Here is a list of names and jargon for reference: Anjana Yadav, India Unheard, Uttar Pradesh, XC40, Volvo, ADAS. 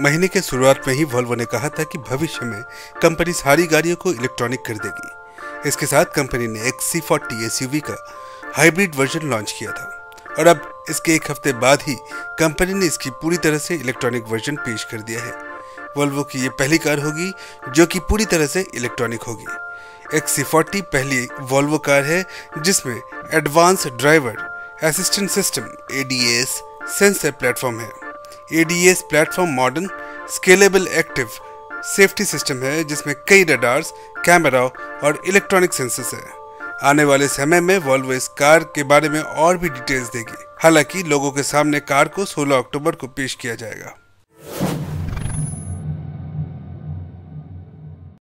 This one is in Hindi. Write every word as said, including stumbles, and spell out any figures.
महीने के शुरुआत में ही वोल्वो ने कहा था कि भविष्य में कंपनी सारी गाड़ियों को इलेक्ट्रॉनिक कर देगी। इसके साथ कंपनी ने एक्स सी फोर्टी एसयूवी का हाइब्रिड वर्जन लॉन्च किया था और अब इसके एक हफ्ते बाद ही कंपनी ने इसकी पूरी तरह से इलेक्ट्रॉनिक वर्जन पेश कर दिया है। वोल्वो की ये पहली कार होगी जो कि पूरी तरह से इलेक्ट्रॉनिक होगी। एक्स सी फोर्टी पहली वोल्वो कार है जिसमें advance driver assistant system A D S sensor platform है। A D S platform modern scalable active safety system है जिसमें कई रडार्स, कैमरा और इलेक्ट्रॉनिक सेंसर्स है। आने वाले समय में वोल्वो इस कार के बारे में और भी डिटेल्स देगी। हालांकि लोगों के सामने कार को सोलह अक्टूबर को पेश किया जाएगा।